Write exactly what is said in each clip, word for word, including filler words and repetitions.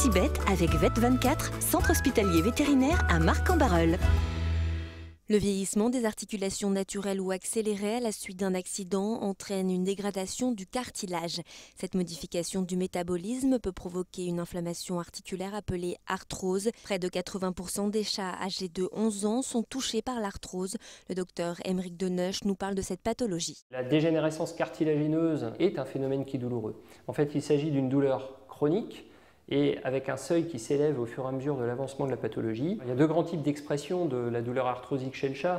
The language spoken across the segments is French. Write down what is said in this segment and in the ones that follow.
si bêtes avec Vet vingt-quatre, centre hospitalier vétérinaire à Marcq-en-Barœul. Le vieillissement des articulations naturelles ou accélérées à la suite d'un accident entraîne une dégradation du cartilage. Cette modification du métabolisme peut provoquer une inflammation articulaire appelée arthrose. Près de quatre-vingts pour cent des chats âgés de onze ans sont touchés par l'arthrose. Le docteur Aymeric Deneuche nous parle de cette pathologie. La dégénérescence cartilagineuse est un phénomène qui est douloureux. En fait, il s'agit d'une douleur chronique et avec un seuil qui s'élève au fur et à mesure de l'avancement de la pathologie. Il y a deux grands types d'expression de la douleur arthrosique chez le chat.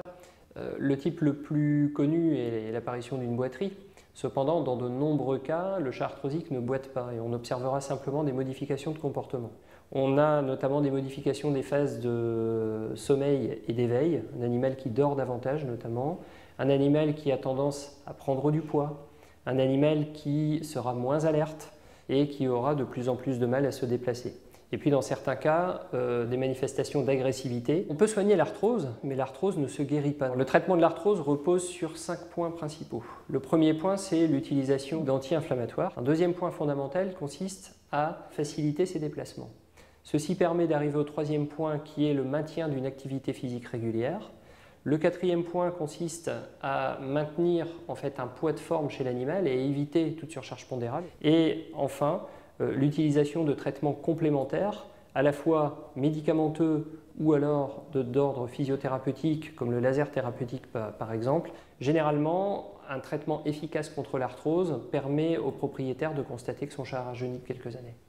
Euh, le type le plus connu est l'apparition d'une boiterie. Cependant, dans de nombreux cas, le chat arthrosique ne boite pas et on observera simplement des modifications de comportement. On a notamment des modifications des phases de sommeil et d'éveil, un animal qui dort davantage notamment, un animal qui a tendance à prendre du poids, un animal qui sera moins alerte, et qui aura de plus en plus de mal à se déplacer. Et puis dans certains cas, euh, des manifestations d'agressivité. On peut soigner l'arthrose, mais l'arthrose ne se guérit pas. Le traitement de l'arthrose repose sur cinq points principaux. Le premier point, c'est l'utilisation d'anti-inflammatoires. Un deuxième point fondamental consiste à faciliter ses déplacements. Ceci permet d'arriver au troisième point qui est le maintien d'une activité physique régulière. Le quatrième point consiste à maintenir en fait, un poids de forme chez l'animal et éviter toute surcharge pondérale. Et enfin, euh, l'utilisation de traitements complémentaires, à la fois médicamenteux ou alors d'ordre physiothérapeutique, comme le laser thérapeutique par, par exemple. Généralement, un traitement efficace contre l'arthrose permet au propriétaire de constater que son chat a rajeuni de quelques années.